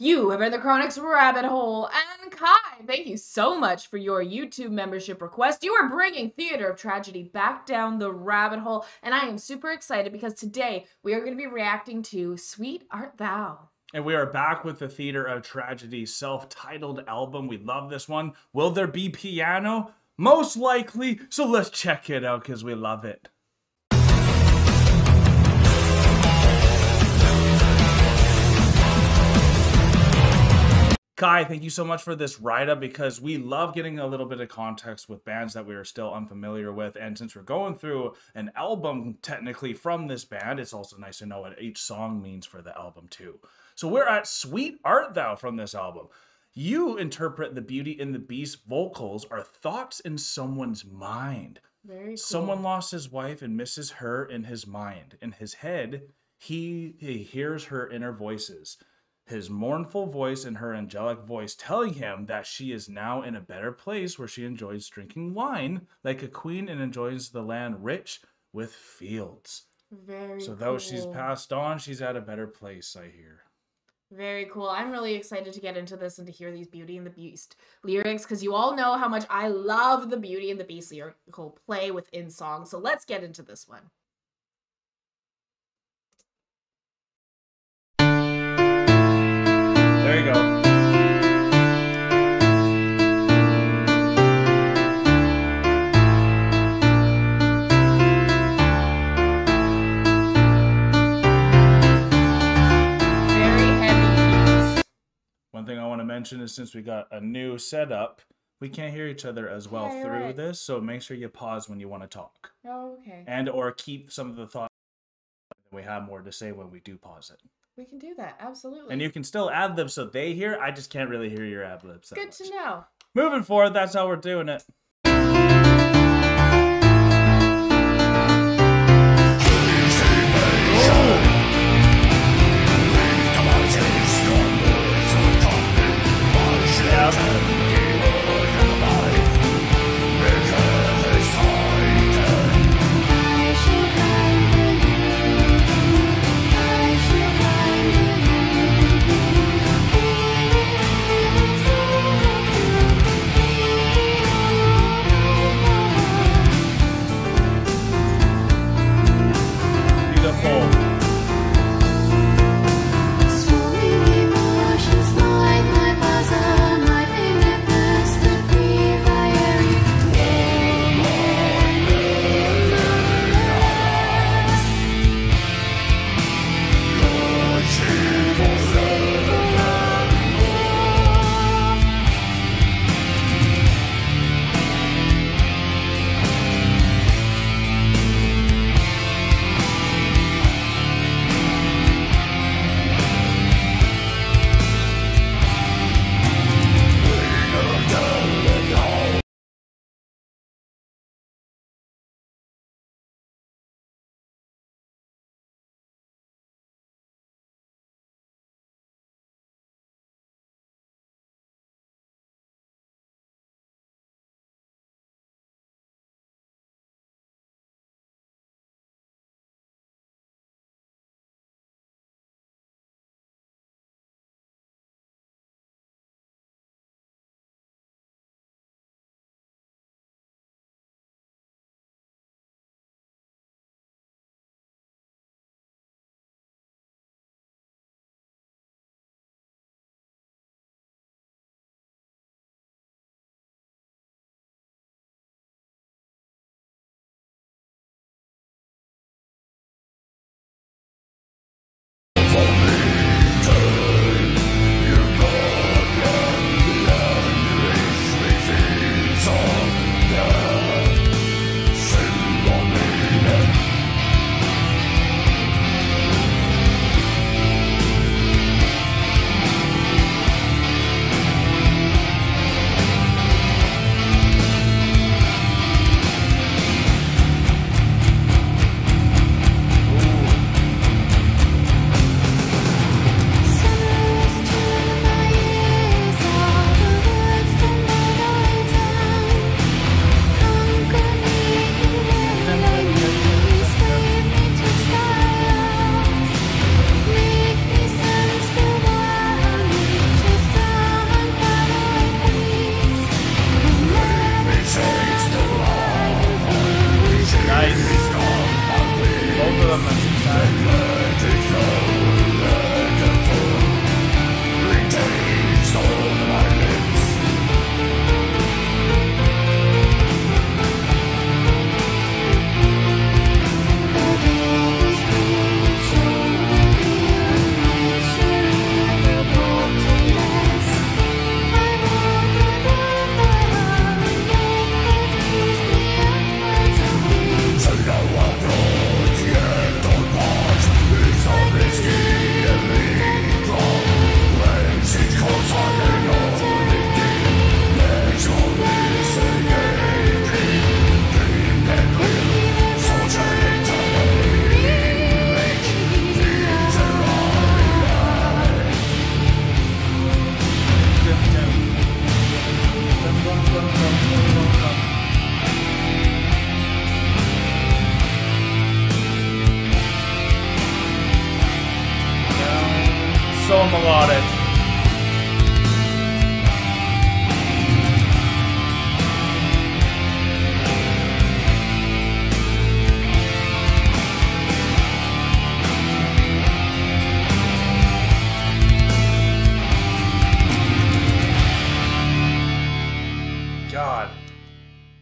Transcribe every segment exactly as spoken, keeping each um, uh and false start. You have been the Chronics Rabbit Hole, and Kai, thank you so much for your YouTube membership request. You are bringing Theater of Tragedy back down the rabbit hole, and I am super excited because today we are going to be reacting to Sweet Art Thou. And we are back with the Theater of Tragedy self-titled album. We love this one. Will there be piano? Most likely, so let's check it out because we love it. Kai, thank you so much for this write-up because we love getting a little bit of context with bands that we are still unfamiliar with. And since we're going through an album technically from this band, it's also nice to know what each song means for the album too. So we're at Sweet Art Thou from this album. You interpret the Beauty and the Beast vocals are thoughts in someone's mind. Very cool. Someone lost his wife and misses her in his mind. In his head, he, he hears her inner voices. His mournful voice and her angelic voice telling him that she is now in a better place where she enjoys drinking wine like a queen and enjoys the land rich with fields. Very So though cool. she's passed on, she's at a better place, I hear. Very cool. I'm really excited to get into this and to hear these Beauty and the Beast lyrics because you all know how much I love the Beauty and the Beast lyrical play within songs. So let's get into this one. There you go. One thing I want to mention is since we got a new setup, we can't hear each other as well yeah, through right. this, so make sure you pause when you want to talk. Oh, okay. And or keep some of the thoughts. We have more to say when we do pause it. We can do that, absolutely. And you can still ad lib so they hear. I just can't really hear your ad libs. Good much. to know. Moving forward, that's how we're doing it.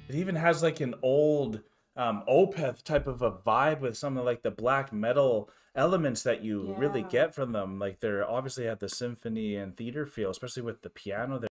It even has like an old um, Opeth type of a vibe with some of like the black metal elements that you yeah. really get from them. Like they're obviously have the symphony and theater feel, especially with the piano there.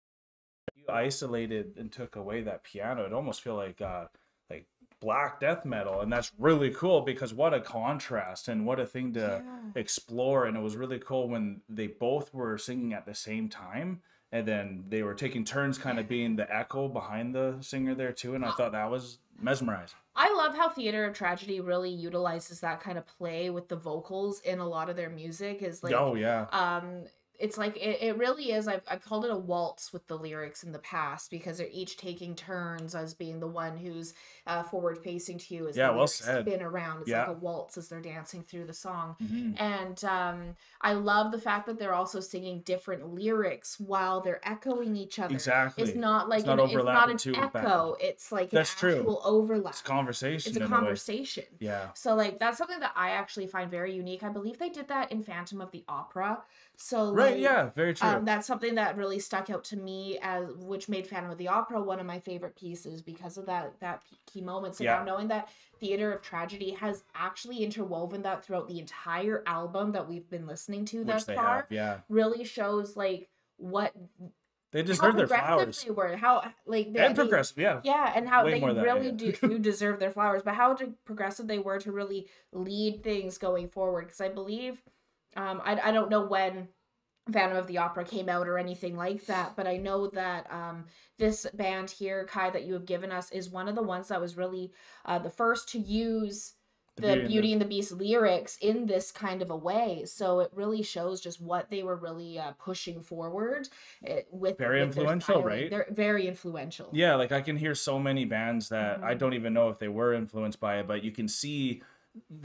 You isolated and took away that piano. It almost feel like uh, like black death metal, and that's really cool because what a contrast and what a thing to yeah. explore. And it was really cool when they both were singing at the same time. And then they were taking turns kind of being the echo behind the singer there too. And I thought that was mesmerizing. I love how Theater of Tragedy really utilizes that kind of play with the vocals in a lot of their music. Is like, oh, yeah. Um, it's like, it, it really is. I've, I've called it a waltz with the lyrics in the past because they're each taking turns as being the one who's uh, forward facing to you as yeah, they well spin around. It's yeah. like a waltz as they're dancing through the song. Mm-hmm. And um, I love the fact that they're also singing different lyrics while they're echoing each other. Exactly. It's not like it's not, an, it's not an echo. It's like that's an actual true. Overlap. It's conversation. It's a conversation. A yeah. So like that's something that I actually find very unique. I believe they did that in Phantom of the Opera. So right, like, yeah, very true. Um, that's something that really stuck out to me, as which made Phantom of the Opera one of my favorite pieces because of that that key moment. So yeah. now knowing that Theater of Tragedy has actually interwoven that throughout the entire album that we've been listening to which thus they far, have, yeah, really shows like what they deserve their flowers. They were how like they, and progressive, they, yeah, yeah, and how Way they really that, yeah. do, do deserve their flowers, but how progressive they were to really lead things going forward. Because I believe. Um, I, I don't know when Phantom of the Opera came out or anything like that, but I know that um, this band here, Kai, that you have given us, is one of the ones that was really uh, the first to use the, the Beauty, Beauty and the Beast lyrics in this kind of a way. So it really shows just what they were really uh, pushing forward with. Very with influential, right? They're very influential. Yeah, like I can hear so many bands that mm-hmm. I don't even know if they were influenced by it, but you can see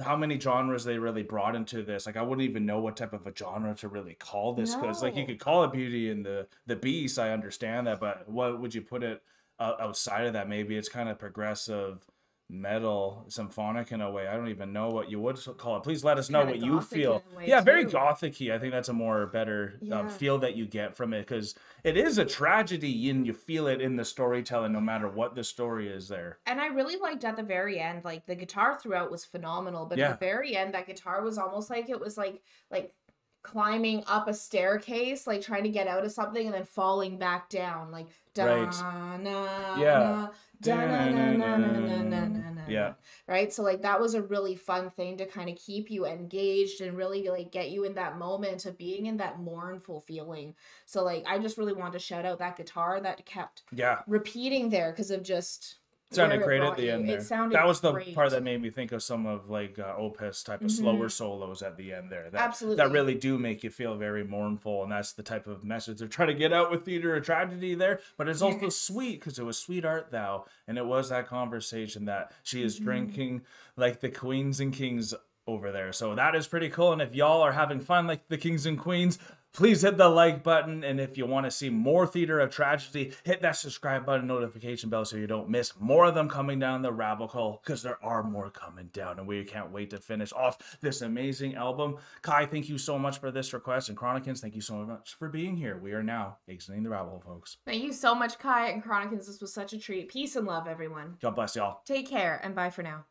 how many genres they really brought into this. Like I wouldn't even know what type of a genre to really call this, because no. like you could call it Beauty and the the Beast, I understand that, but what would you put it uh, outside of that? Maybe it's kind of progressive metal, symphonic in a way. I don't even know what you would call it. Please let us know kind what you feel. Yeah, too. Very gothic-y. I think that's a more better yeah. um, feel that you get from it, because it is a tragedy and you feel it in the storytelling no matter what the story is there. And I really liked at the very end, like the guitar throughout was phenomenal, but yeah. at the very end that guitar was almost like it was like like climbing up a staircase, like trying to get out of something and then falling back down, like da right. na, yeah da, na, na, na, na, na, na, na, yeah right. So like that was a really fun thing to kind of keep you engaged and really like get you in that moment of being in that mournful feeling. So like I just really wanted to shout out that guitar that kept yeah repeating there, because of just It sounded great at the end there. That was the part that made me think of some of like uh, Opus type of mm-hmm. slower solos at the end there. That, Absolutely. That really do make you feel very mournful, and that's the type of message they're trying to get out with Theater of Tragedy there. But it's also sweet, because it was Sweet Art Thou, and it was that conversation that she is mm-hmm. drinking like the queens and kings over there. So that is pretty cool. And if y'all are having fun like the kings and queens, please hit the like button, and if you want to see more Theater of Tragedy, hit that subscribe button, notification bell, so you don't miss more of them coming down the rabbit hole, because there are more coming down, and we can't wait to finish off this amazing album. Kai, thank you so much for this request, and Chronicans, thank you so much for being here. We are now exiting the rabbit hole, folks. Thank you so much, Kai and Chronicans. This was such a treat. Peace and love, everyone. God bless y'all. Take care, and bye for now.